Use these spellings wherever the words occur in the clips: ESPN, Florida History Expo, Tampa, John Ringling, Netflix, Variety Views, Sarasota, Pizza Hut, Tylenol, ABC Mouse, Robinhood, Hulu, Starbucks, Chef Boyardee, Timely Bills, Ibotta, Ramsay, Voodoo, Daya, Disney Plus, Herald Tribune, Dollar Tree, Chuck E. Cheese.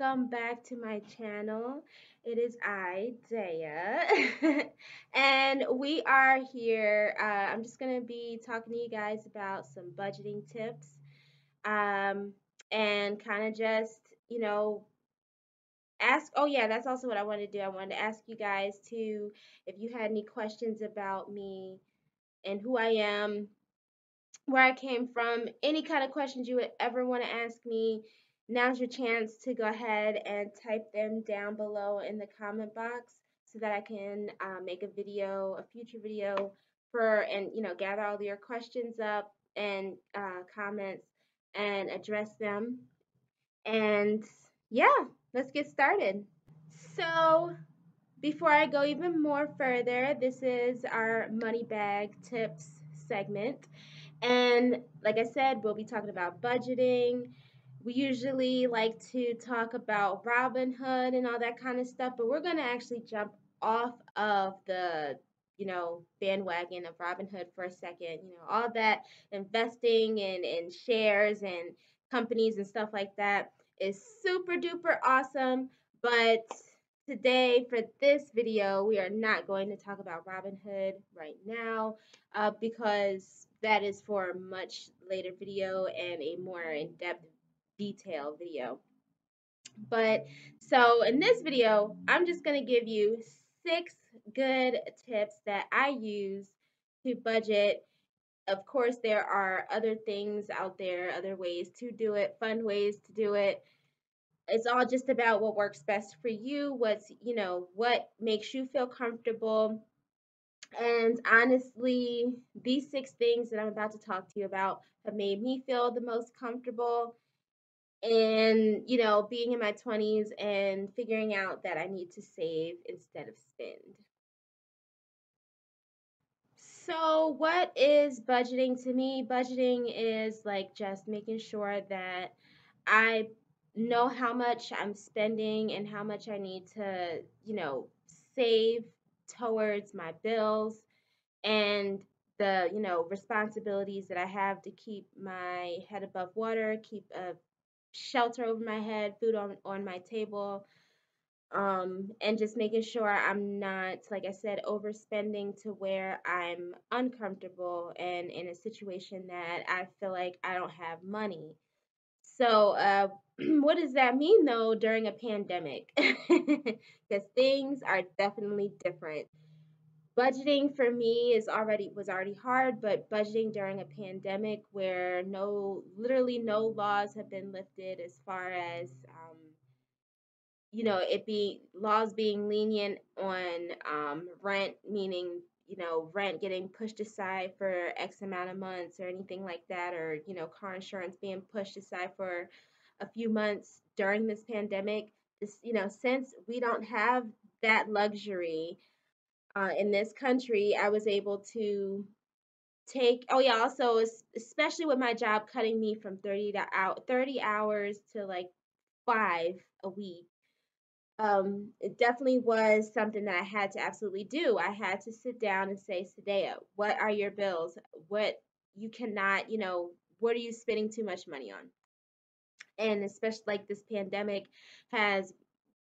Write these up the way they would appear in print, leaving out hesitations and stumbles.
welcome back to my channel. It is I, Daya, and we are here. I'm just going to be talking to you guys about some budgeting tips and kind of just, you know, ask. Oh yeah, that's also what I wanted to do. I wanted to ask you guys too if you had any questions about me and who I am, where I came from, any kind of questions you would ever want to ask me. Now's your chance to go ahead and type them down below in the comment box so that I can make a video, a future video for, and you know, gather all your questions up and comments and address them. And yeah, let's get started. So before I go even more further, this is our money bag tips segment. And like I said, we'll be talking about budgeting. We usually like to talk about Robinhood and all that kind of stuff, but we're going to actually jump off of the, you know, bandwagon of Robinhood for a second. You know, all that investing and shares and companies and stuff like that is super duper awesome. But today, for this video, we are not going to talk about Robinhood right now because that is for a much later video and a more in-depth detail video. But so in this video, I'm just going to give you 6 good tips that I use to budget. Of course, there are other things out there, other ways to do it, fun ways to do it. It's all just about what works best for you, what's, you know, what makes you feel comfortable. And honestly, these 6 things that I'm about to talk to you about have made me feel the most comfortable in, you know, being in my 20s and figuring out that I need to save instead of spend. So what is budgeting to me? Budgeting is like just making sure that I know how much I'm spending and how much I need to, you know, save towards my bills and the, you know, responsibilities that I have to keep my head above water, keep a shelter over my head, food on my table, and just making sure I'm not, like I said, overspending to where I'm uncomfortable and in a situation that I feel like I don't have money. So what does that mean, though, during a pandemic? Because things are definitely different. Budgeting for me was already hard, but budgeting during a pandemic where literally no laws have been lifted as far as, you know, laws being lenient on rent, meaning, you know, rent getting pushed aside for X amount of months or anything like that, or, you know, car insurance being pushed aside for a few months during this pandemic. This, you know, since we don't have that luxury in this country, I was able to take, oh yeah, also, especially with my job cutting me from 30 hours to like 5 a week, it definitely was something that I had to absolutely do. I had to sit down and say, Sadea, what are your bills? What you cannot, you know, what are you spending too much money on? And especially like this pandemic has,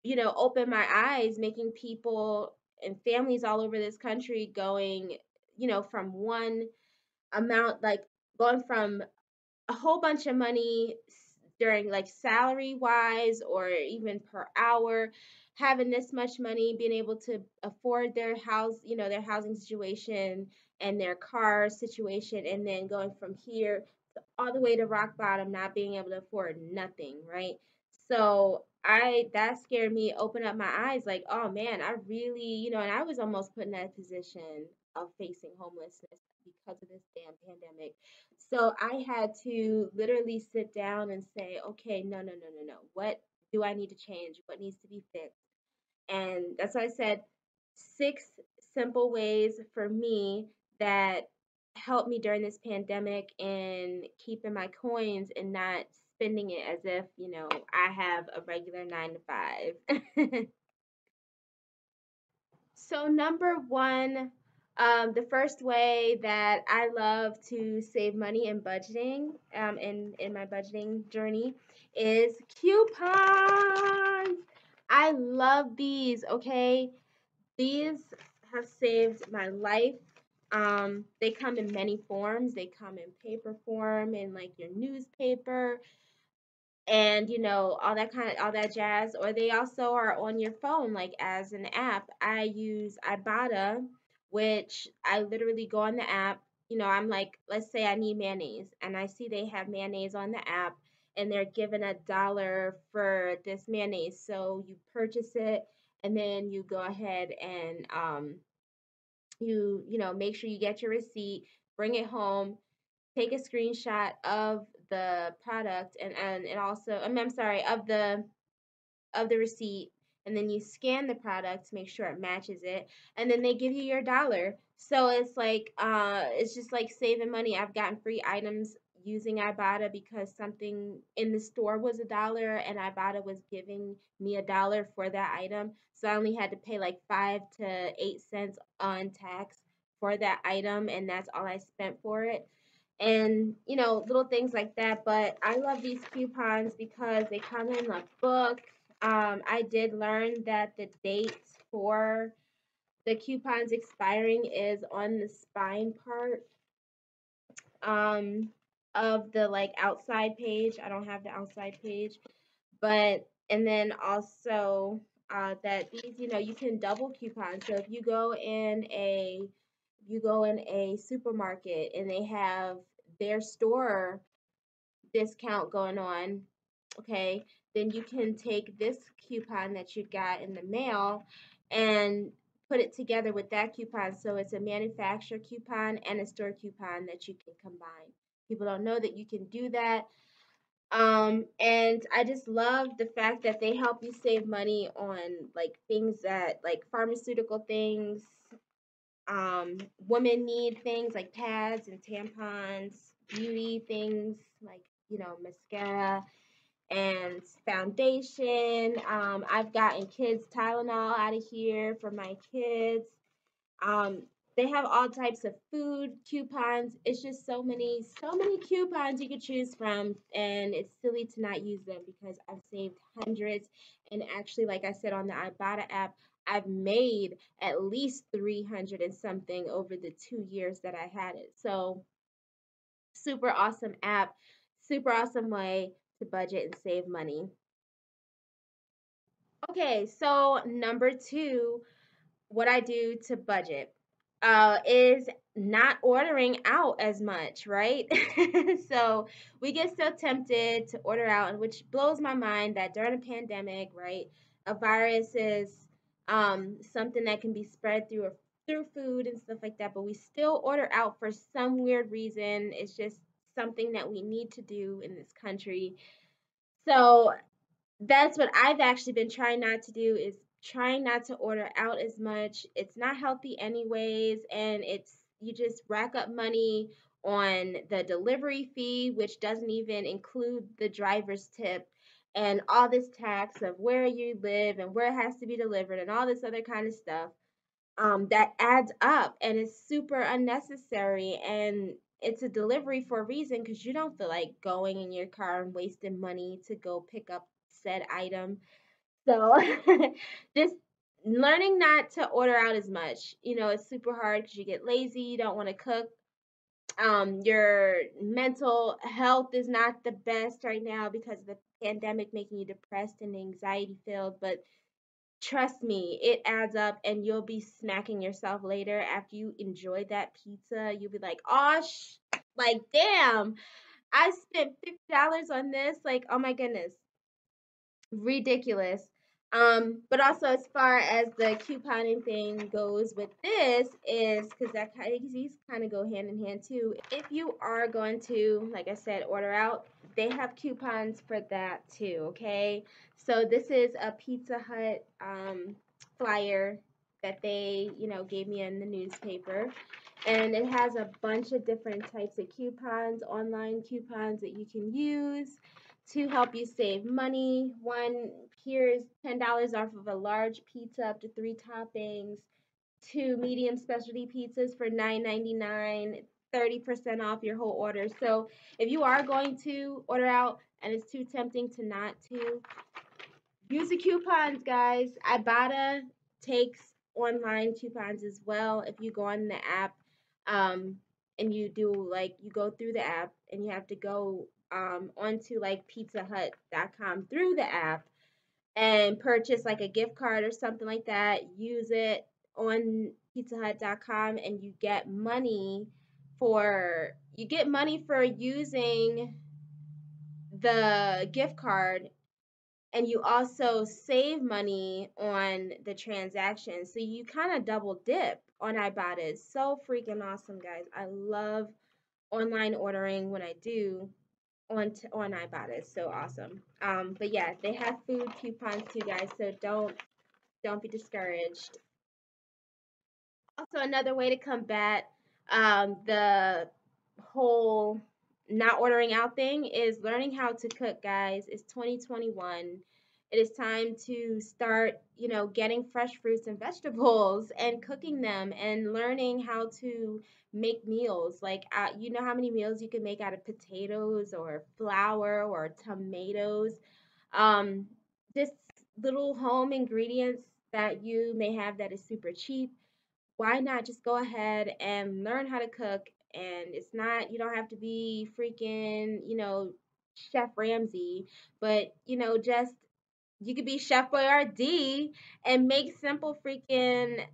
you know, opened my eyes, making people and families all over this country going, you know, from one amount, like going from a whole bunch of money during like salary wise or even per hour, having this much money, being able to afford their house, you know, their housing situation and their car situation, and then going from here all the way to rock bottom, not being able to afford nothing, right? So that scared me, opened up my eyes, like, oh man, I really, you know, and I was almost put in that position of facing homelessness because of this damn pandemic. So I had to literally sit down and say, okay, no. What do I need to change? What needs to be fixed? And that's why I said 6 simple ways for me that helped me during this pandemic in keeping my coins and not spending it as if, you know, I have a regular 9 to 5. So number 1 The first way that I love to save money in budgeting, in my budgeting journey, is coupons. I love these, okay? These have saved my life. They come in many forms. They come in paper form, in like your newspaper, and you know, all that jazz. Or they also are on your phone, like as an app. I use Ibotta, which I literally go on the app. You know, I'm like, let's say I need mayonnaise, and I see they have mayonnaise on the app, and they're giving $1 for this mayonnaise. So you purchase it, and then you go ahead and you know, make sure you get your receipt, bring it home, take a screenshot of the product, and also, I'm sorry, of the receipt, and then you scan the product to make sure it matches it, and then they give you your $1. So it's like, it's just like saving money. I've gotten free items using Ibotta because something in the store was $1 and Ibotta was giving me $1 for that item. So I only had to pay like 5 to 8 cents on tax for that item, and that's all I spent for it. And, you know, little things like that. But I love these coupons because they come in a book. I did learn that the date for the coupons expiring is on the spine part of the like outside page. I don't have the outside page, but and then also that these, you know, you can double coupon. So if you go in a supermarket and they have their store discount going on, okay, then you can take this coupon that you got in the mail and put it together with that coupon. So it's a manufacturer coupon and a store coupon that you can combine. People don't know that you can do that. And I just love the fact that they help you save money on like things that like pharmaceutical things, women need things like pads and tampons, beauty things like, you know, mascara and foundation. I've gotten kids Tylenol out of here for my kids. They have all types of food coupons. It's just so many coupons you could choose from, and it's silly to not use them because I've saved hundreds. And actually, like I said, on the Ibotta app, I've made at least 300 and something over the 2 years that I had it. So super awesome app, super awesome way to budget and save money. Okay, so number two, what I do to budget. Is not ordering out as much, right? So we get so tempted to order out, and which blows my mind that during a pandemic, right, a virus is something that can be spread through food and stuff like that, but we still order out for some weird reason. It's just something that we need to do in this country. So that's what I've actually been trying not to do, is trying not to order out as much. It's not healthy anyways, and it's, you just rack up money on the delivery fee, which doesn't even include the driver's tip and all this tax of where you live and where it has to be delivered and all this other kind of stuff that adds up and is super unnecessary. And it's a delivery for a reason, because you don't feel like going in your car and wasting money to go pick up said item. So just learning not to order out as much. You know, it's super hard because you get lazy, you don't want to cook. Your mental health is not the best right now because of the pandemic making you depressed and anxiety filled, but trust me, it adds up, and you'll be smacking yourself later after you enjoy that pizza. You'll be like, oh, like, damn, I spent $50 on this. Like, oh my goodness. Ridiculous. But also, as far as the couponing thing goes with this, is because these kind of go hand in hand too. If you are going to, like I said, order out, they have coupons for that too, okay? So this is a Pizza Hut flyer that they, you know, gave me in the newspaper, and it has a bunch of different types of coupons, online coupons that you can use to help you save money. One, here's $10 off of a large pizza up to 3 toppings. two medium specialty pizzas for $9.99, 30% off your whole order. So if you are going to order out and it's too tempting to not to, use the coupons, guys. Ibotta takes online coupons as well. If you go on the app and you do, like, you go through the app and you have to go onto like pizzahut.com through the app and purchase like a gift card or something like that, use it on pizzahut.com and you get money for using the gift card, and you also save money on the transaction. So you kind of double dip on Ibotta. It's so freaking awesome, guys. I love online ordering when I do on Ibotta. It's so awesome. But yeah, they have food coupons too, guys, so don't be discouraged. Also, another way to combat the whole not ordering out thing is learning how to cook, guys. It's 2021. It is time to start, you know, getting fresh fruits and vegetables and cooking them and learning how to make meals. Like, you know how many meals you can make out of potatoes or flour or tomatoes? Just little home ingredients that you may have that is super cheap. Why not just go ahead and learn how to cook? And it's not, you don't have to be freaking, you know, Chef Ramsay, but, you know, just, you could be Chef Boyardee and make simple freaking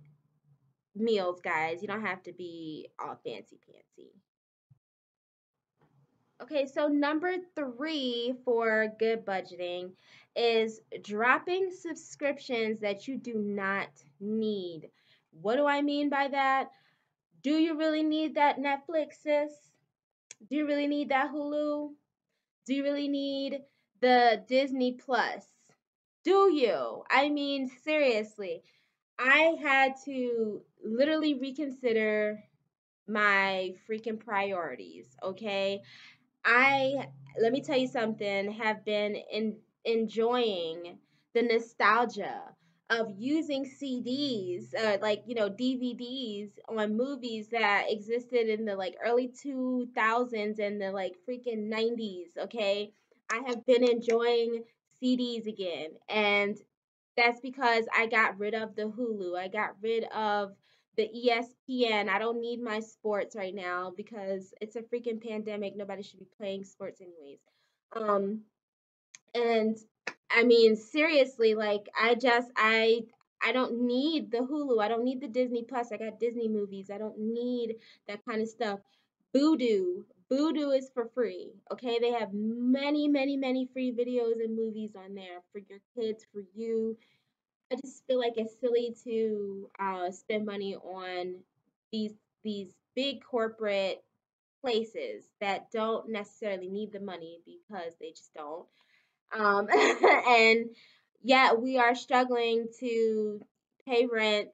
meals, guys. You don't have to be all fancy pantsy. Okay, so number 3 for good budgeting is dropping subscriptions that you do not need. What do I mean by that? Do you really need that Netflix, sis? Do you really need that Hulu? Do you really need the Disney Plus? Do you? I mean, seriously. I had to literally reconsider my freaking priorities, okay? Let me tell you something, have been enjoying the nostalgia of using CDs, like, you know, DVDs on movies that existed in the, like, early 2000s and the, like, freaking 90s, okay? I have been enjoying CDs again, and that's because I got rid of the Hulu. I got rid of the ESPN. I don't need my sports right now because it's a freaking pandemic. Nobody should be playing sports anyways. And I mean, seriously, like, I don't need the Hulu. I don't need the Disney Plus. I got Disney movies. I don't need that kind of stuff. Voodoo. Voodoo is for free, okay? They have many, many, many free videos and movies on there for your kids, for you. I just feel like it's silly to spend money on these big corporate places that don't necessarily need the money because they just don't. And yet we are struggling to pay rent,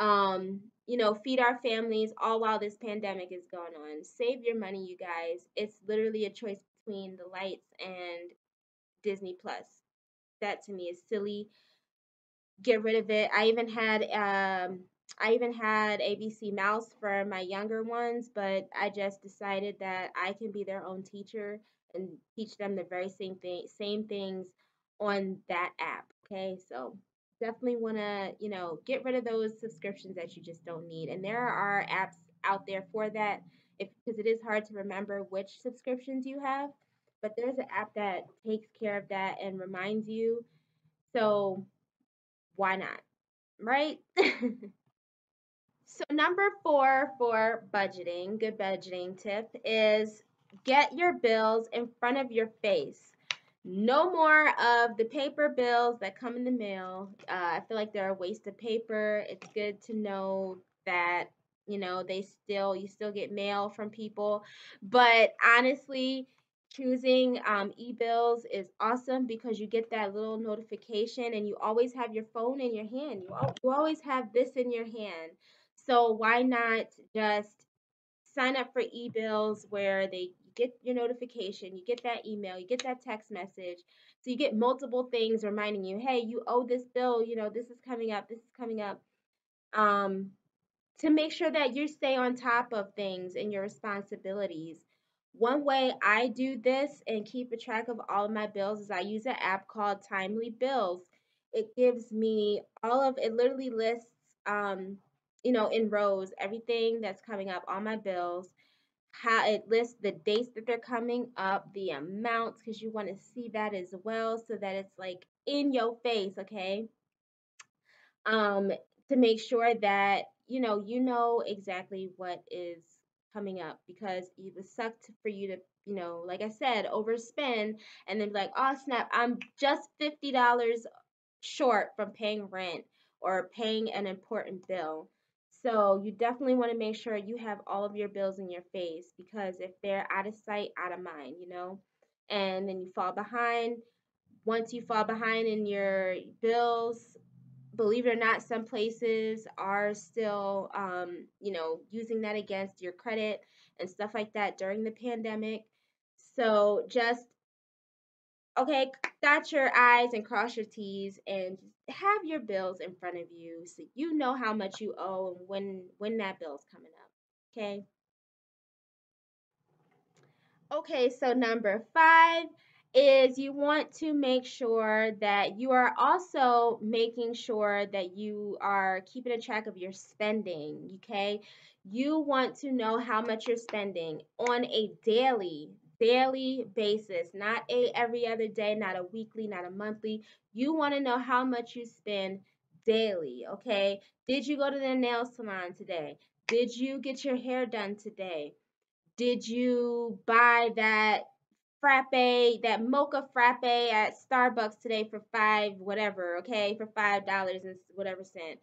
you know, feed our families, all while this pandemic is going on. Save your money, you guys. It's literally a choice between the lights and Disney Plus. That to me is silly. Get rid of it. I even had ABC Mouse for my younger ones, but I just decided that I can be their own teacher and teach them the very same things on that app, okay? So definitely want to, you know, get rid of those subscriptions that you just don't need. And there are apps out there for that, because it is hard to remember which subscriptions you have, but there's an app that takes care of that and reminds you, so why not, right? So number 4 for budgeting, good budgeting tip is get your bills in front of your face. No more of the paper bills that come in the mail. I feel like they're a waste of paper. It's good to know that, you know, you still get mail from people. But honestly, choosing e-bills is awesome because you get that little notification and you always have your phone in your hand. You always have this in your hand. So why not just sign up for e-bills where they get your notification, you get that email, you get that text message. So you get multiple things reminding you, hey, you owe this bill, you know, this is coming up, this is coming up. um, to make sure that you stay on top of things and your responsibilities. One way I do this and keep a track of all of my bills is I use an app called Timely Bills. It gives me all of, it literally lists, in rows, everything that's coming up, all my bills, how it lists the dates that they're coming up, the amounts, because you want to see that as well so that it's like in your face, okay? To make sure that, you know exactly what is coming up, because it would suck for you to, like I said, overspend and then be like, oh snap, I'm just $50 short from paying rent or paying an important bill. So you definitely want to make sure you have all of your bills in your face, because if they're out of sight, out of mind, and then you fall behind. Once you fall behind in your bills, believe it or not, some places are still, using that against your credit and stuff like that during the pandemic. So just, okay, dot your I's and cross your T's and have your bills in front of you so you know how much you owe and when that bill's coming up, okay? Okay, so number 5 is you want to make sure that you are also making sure that you are keeping a track of your spending, okay? You want to know how much you're spending on a daily basis, not a every other day, not a weekly, not a monthly. You want to know how much you spend daily, okay? Did you go to the nail salon today? Did you get your hair done today? Did you buy that frappe, that mocha frappe at Starbucks today for $5 and whatever cent?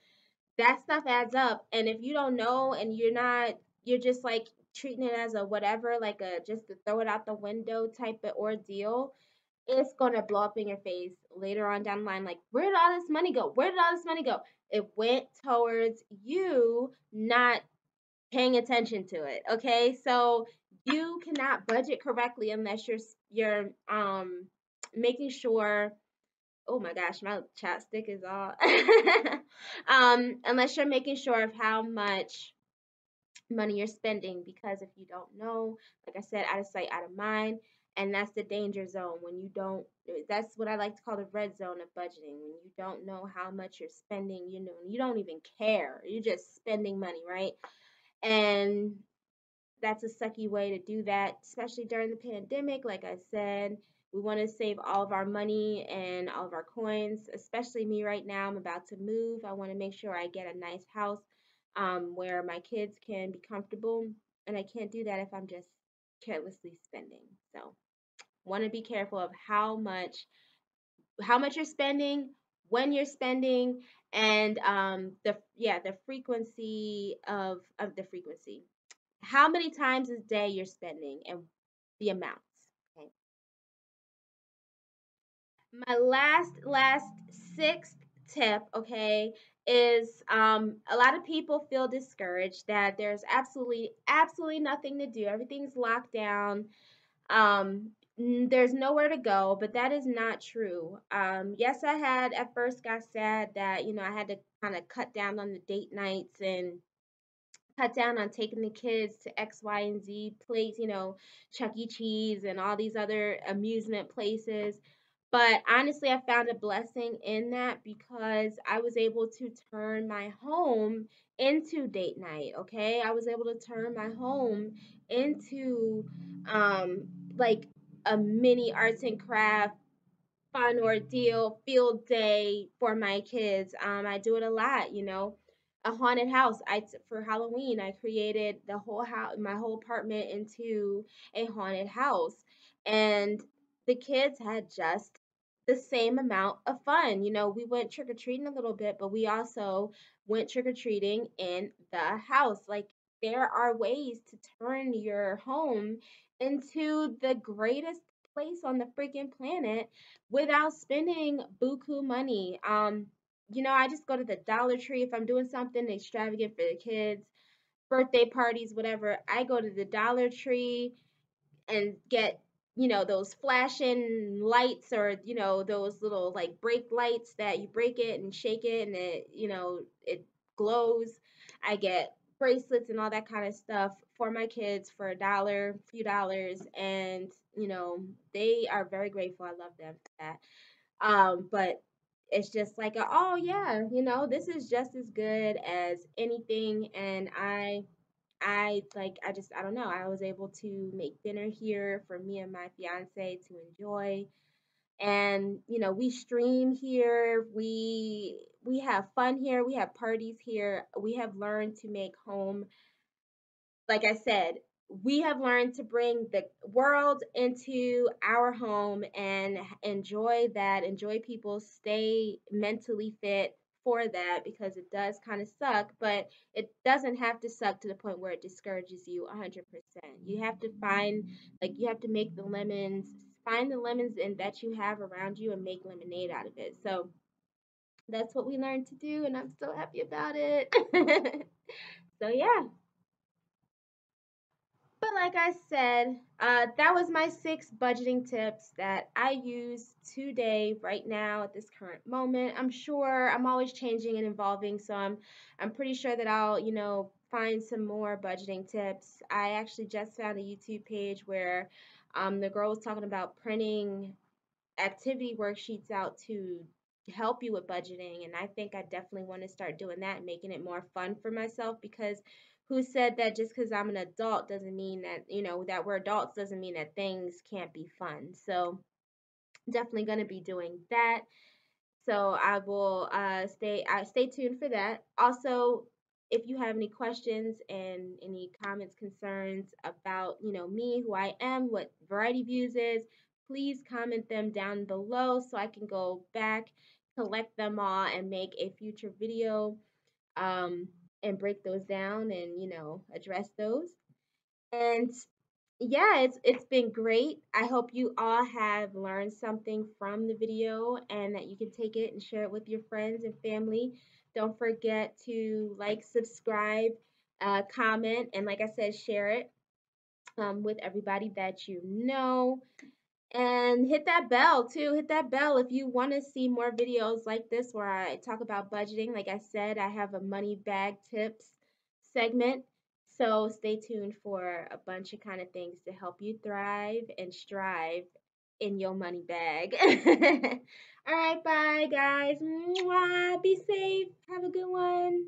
That stuff adds up, and if you don't know and you're just like treating it as a whatever, like a just to throw it out the window type of ordeal, it's gonna blow up in your face later on down the line. Like, where did all this money go? Where did all this money go? It went towards you not paying attention to it. Okay, so you cannot budget correctly unless you're making sure. Oh my gosh, my chapstick is all. Unless you're making sure of how much money you're spending, because if you don't know, like I said, out of sight, out of mind, and that's the danger zone when you don't. That's what I like to call the red zone of budgeting, when you don't know how much you're spending. You don't even care. You're just spending money, right? And that's a sucky way to do that, especially during the pandemic. Like I said, we want to save all of our money and all of our coins, especially me right now. I'm about to move. I want to make sure I get a nice house where my kids can be comfortable, and I can't do that if I'm just carelessly spending. So want to be careful of how much you're spending, when you're spending, and the frequency of the frequency. How many times a day you're spending and the amounts. Okay. My last 6th tip, okay, is a lot of people feel discouraged that there's absolutely nothing to do. Everything's locked down. There's nowhere to go, but that is not true. Yes, I had at first got sad that, I had to kind of cut down on the date nights and cut down on taking the kids to X, Y, and Z places, Chuck E. Cheese and all these other amusement places. But honestly, I found a blessing in that, because I was able to turn my home into date night, okay? I was able to turn my home into like a mini arts and craft fun ordeal field day for my kids. I do it a lot, A haunted house. For Halloween, I created the whole house, my whole apartment, into a haunted house, and the kids had just the same amount of fun. We went trick or treating a little bit, but we also went trick or treating in the house. Like, there are ways to turn your home into the greatest place on the freaking planet without spending buku money. I just go to the Dollar Tree. If I'm doing something extravagant for the kids, birthday parties, whatever, I go to the Dollar Tree and get, those flashing lights, or, those little like brake lights that you break it and shake it and it glows. I get bracelets and all that kind of stuff for my kids for $1, few dollars, and you know, they are very grateful. I love them for that. But it's just like, oh yeah, you know, this is just as good as anything. And I don't know. I was able to make dinner here for me and my fiance to enjoy. And, you know, we stream here. We have fun here. We have parties here. We have learned to make home. Like I said, we have learned to bring the world into our home and enjoy that, enjoy people, stay mentally fit for that, because it does kind of suck, but it doesn't have to suck to the point where it discourages you 100%. You have to make the lemons, find the lemons and that you have around you and make lemonade out of it. So that's what we learned to do, and I'm so happy about it. So yeah. But like I said, that was my 6 budgeting tips that I use today, right now, at this current moment. I'm sure I'm always changing and evolving, so I'm pretty sure that I'll, you know, find some more budgeting tips. I actually just found a YouTube page where the girl was talking about printing activity worksheets out to help you with budgeting, and I think I definitely want to start doing that and making it more fun for myself, because who said that just because I'm an adult doesn't mean that, you know, that we're adults doesn't mean that things can't be fun. So definitely going to be doing that. So I will stay tuned for that. Also, if you have any questions and any comments, concerns about, you know, me, who I am, what Variety Views is, please comment them down below so I can go back, collect them all, and make a future video. And break those down and, you know, address those. And yeah, it's been great. I hope you all have learned something from the video and that you can take it and share it with your friends and family. Don't forget to like, subscribe, comment, and like I said, share it with everybody that you know. And hit that bell too. Hit that bell if you want to see more videos like this where I talk about budgeting. Like I said, I have a money bag tips segment. So stay tuned for a bunch of kind of things to help you thrive and strive in your money bag. All right, bye guys. Mwah. Be safe. Have a good one.